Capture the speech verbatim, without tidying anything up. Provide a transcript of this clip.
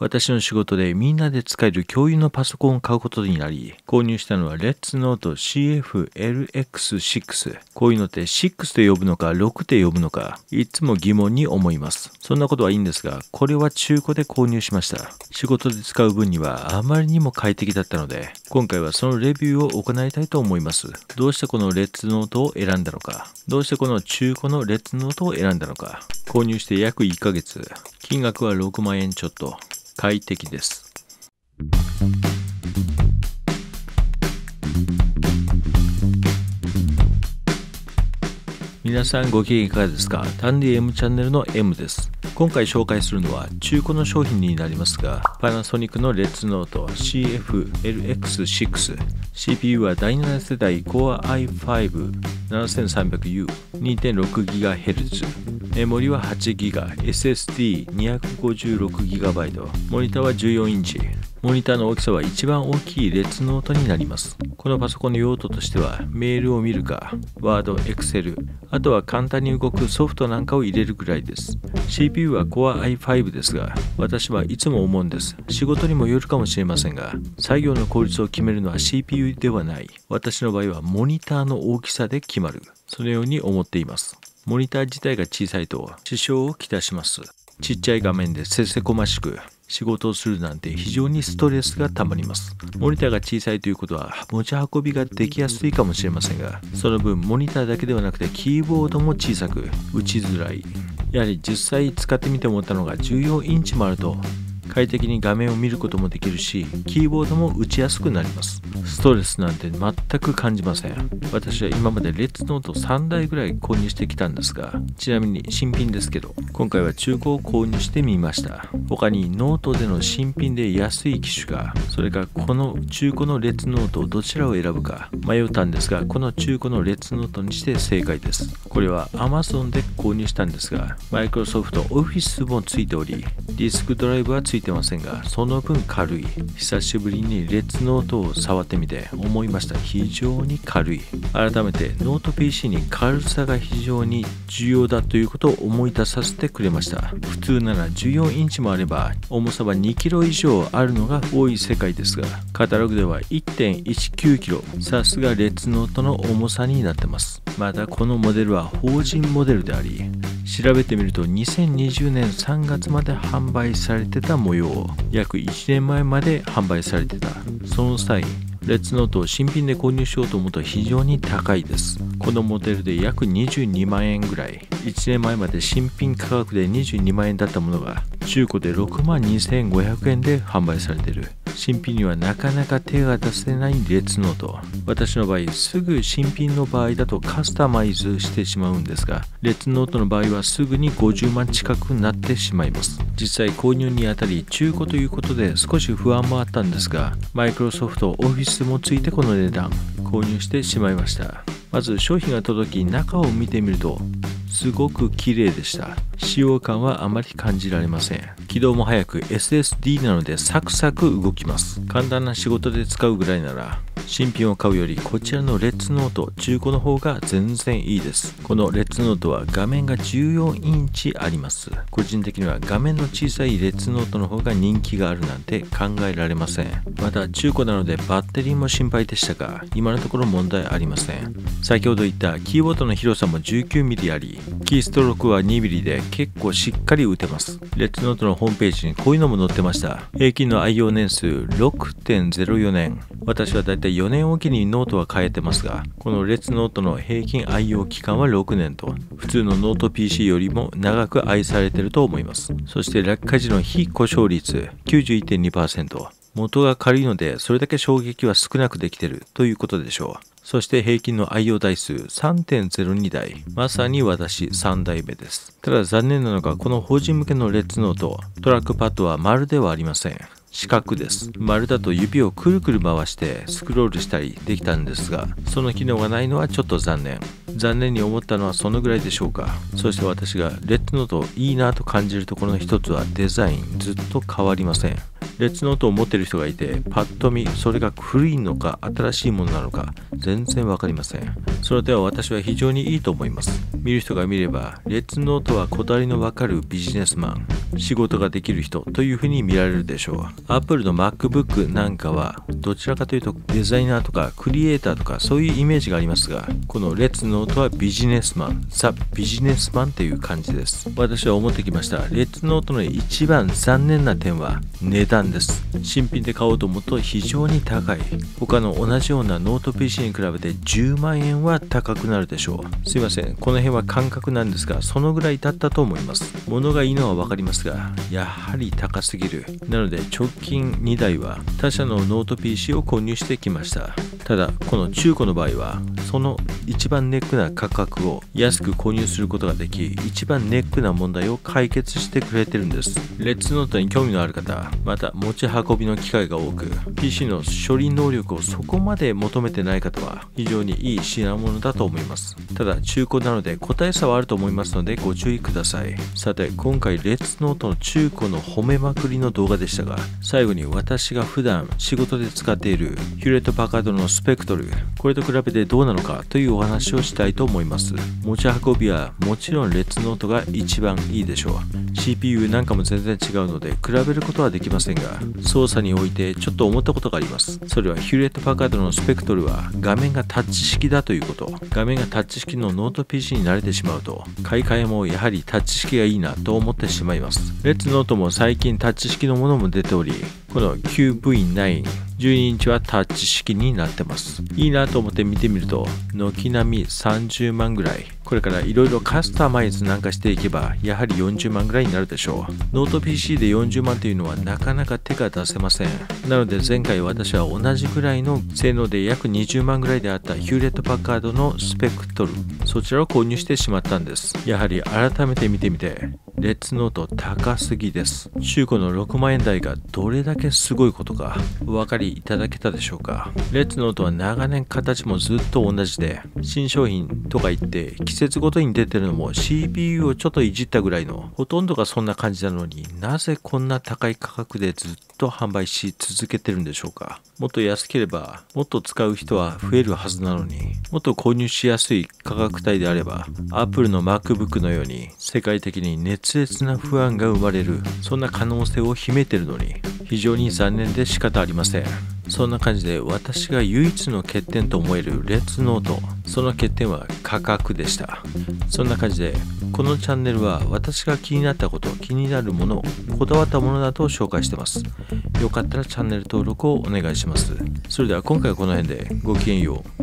私の仕事でみんなで使える共有のパソコンを買うことになり、購入したのはレッツノート シーエフエルエックスシックス。こういうのってろくで呼ぶのかろくで呼ぶのか、いつも疑問に思います。そんなことはいいんですが、これは中古で購入しました。仕事で使う分にはあまりにも快適だったので、今回はそのレビューを行いたいと思います。どうしてこのレッツノートを選んだのか、どうしてこの中古のレッツノートを選んだのか、購入して約いっかげつ、金額はろくまんえんちょっと。快適です。皆さんご機嫌いかがですか？タンディ エム チャンネルの エム です。今回紹介するのは中古の商品になりますが、パナソニックのレッツノート シーエフエルエックスシックス。シーピーユー はだいなな世代 Core アイファイブ ななせんさんびゃくユー、にてんろくギガヘルツ。メモリは はちギガバイト、エスエスディーにひゃくごじゅうろくギガバイト、モニターはじゅうよんインチ。モニターの大きさは一番大きいレッツノートになります。このパソコンの用途としては、メールを見るか、ワード、エクセル、あとは簡単に動くソフトなんかを入れるくらいです。シーピーユー は Core アイファイブ ですが、私はいつも思うんです。仕事にもよるかもしれませんが、作業の効率を決めるのは シーピーユー ではない。私の場合はモニターの大きさで決まる。そのように思っています。モニター自体が小さいと支障をきたします。ちっちゃい画面でせせこましく仕事をするなんて非常にストレスがたまります。モニターが小さいということは持ち運びができやすいかもしれませんが、その分モニターだけではなくてキーボードも小さく打ちづらい。やはり実際使ってみて思ったのがじゅうよんインチもあると快適に画面を見ることもできるし、キーボードも打ちやすくなります。ストレスなんて全く感じません。私は今までレッツノートさんだいぐらい購入してきたんですが、ちなみに新品ですけど、今回は中古を購入してみました。他にノートでの新品で安い機種か、それかこの中古のレッツノートをどちらを選ぶか迷ったんですが、この中古のレッツノートにして正解です。これは Amazon で購入したんですが、 Microsoft Office もついており、ディスクドライブはついておりますてませんが、その分軽い。久しぶりにレッツノートを触ってみて思いました。非常に軽い。改めてノート ピーシー に軽さが非常に重要だということを思い出させてくれました。普通ならじゅうよんインチもあれば重さはにキロ以上あるのが多い世界ですが、カタログでは いってんいちきゅうキロ。さすがレッツノートの重さになってます。またこのモデルは法人モデルであり、調べてみるとにせんにじゅうねんさんがつまで販売されてた模様。約いちねんまえまで販売されてた。その際レッツノートを新品で購入しようと思うと非常に高いです。このモデルで約にじゅうにまんえんぐらい。いちねんまえまで新品価格でにじゅうにまんえんだったものが中古でろくまんにせんごひゃくえんで販売されてる。新品にはなかなか手が出せないレッツノート。私の場合、すぐ新品の場合だとカスタマイズしてしまうんですが、レッツノートの場合はすぐにごじゅうまん近くなってしまいます。実際購入にあたり中古ということで少し不安もあったんですが、Microsoft Office もついてこの値段、購入してしまいました。まず商品が届き、中を見てみると、すごく綺麗でした。使用感はあまり感じられません。起動も早く エスエスディー なのでサクサク動きます。簡単な仕事で使うぐらいなら新品を買うよりこちらのレッツノート中古の方が全然いいです。このレッツノートは画面がじゅうよんインチあります。個人的には画面の小さいレッツノートの方が人気があるなんて考えられません。また中古なのでバッテリーも心配でしたが、今のところ問題ありません。先ほど言ったキーボードの広さも じゅうきゅうミリ あり、キーストロークは にミリ で結構しっかり打てます。レッツノートのホームページにこういうのも載ってました。平均の愛用年数 ろくてんぜろよねん。私はだいたいよねんおきにノートは変えてますが、このレッツノートの平均愛用期間はろくねんと、普通のノート ピーシー よりも長く愛されてると思います。そして落下時の非故障率 きゅうじゅういってんにパーセント。元が軽いのでそれだけ衝撃は少なくできてるということでしょう。そして平均の愛用台数 さんてんぜろにだい。まさに私さんだいめです。ただ残念なのがこの法人向けのレッツノート、トラックパッドは丸ではありません。四角です。丸だと指をくるくる回してスクロールしたりできたんですが、その機能がないのはちょっと残念。残念に思ったのはそのぐらいでしょうか。そして私がレッツノートいいなと感じるところの一つはデザイン。ずっと変わりません。レッツノートを持っている人がいて、パッと見それが古いのか新しいものなのか全然わかりません。その点は私は非常にいいと思います。見る人が見れば、レッツノートはこだわりのわかるビジネスマン、仕事ができる人というふうに見られるでしょう。アップルの MacBook なんかはどちらかというとデザイナーとかクリエイターとかそういうイメージがありますが、このレッツノートはビジネスマン、ザ・ビジネスマンという感じです。私は思ってきました。レッツノートの一番残念な点は値段です。新品で買おうと思うと非常に高い。他の同じようなノート ピーシー に比べてじゅうまんえんは高くなるでしょう。すいません、この辺は感覚なんですが、そのぐらいだったと思います。物がいいのは分かりますが、やはり高すぎる。なので直近にだいは他社のノート ピーシー を購入してきました。ただこの中古の場合は、その一番ネックな価格を安く購入することができ、一番ネックな問題を解決してくれてるんです。レッツノートに興味のある方、また持ち運びの機会が多く、 ピーシー の処理能力をそこまで求めてない方は非常にいい品物だと思います。ただ中古なので個体差はあると思いますのでご注意ください。さて今回レッツノートの中古の褒めまくりの動画でしたが、最後に私が普段仕事で使っているヒュレット・パッカードのスペクトル、これと比べてどうなのかというお話をしたいと思います。持ち運びはもちろんレッツノートが一番いいでしょう。 シーピーユー なんかも全然違うので比べることはできませんが、操作においてちょっと思ったことがあります。それはヒュレット・パッカードのスペクトルは画面がタッチ式だということ。画面がタッチ式のノート ピーシー に慣れてしまうと、買い替えもやはりタッチ式がいいなと思ってしまいます。レッツノートも最近タッチ式のものも出ており、この キューブイナイン じゅうにインチはタッチ式になってます。いいなと思って見てみると、軒並みさんじゅうまんぐらい。これからいろいろカスタマイズなんかしていけば、やはりよんじゅうまんぐらいになるでしょう。ノート ピーシー でよんじゅうまんというのはなかなか手が出せません。なので前回私は同じくらいの性能で約にじゅうまんぐらいであったヒューレット・パッカードのスペクトル、そちらを購入してしまったんです。やはり改めて見てみて、レッツノート高すぎです。中古のろくまんえん台がどれだけすごいことかお分かりいただけたでしょうか。レッツノートは長年形もずっと同じで、新商品とか言って季節ごとに出てるのも シーピーユー をちょっといじったぐらいの、ほとんどがそんな感じなのに、なぜこんな高い価格でずっと販売し続けてるんでしょうか。もっと安ければもっと使う人は増えるはずなのに、もっと購入しやすい価格帯であれば、 Apple の MacBook のように世界的に熱烈な不安が生まれる、そんな可能性を秘めてるのに非常に残念で仕方ありません。そんな感じで私が唯一の欠点と思えるレッツノート、その欠点は価格でした。そんな感じでこのチャンネルは私が気になったこと、気になるもの、こだわったものなどを紹介してます。よかったらチャンネル登録をお願いします。それでは今回はこの辺で、ごきげんよう。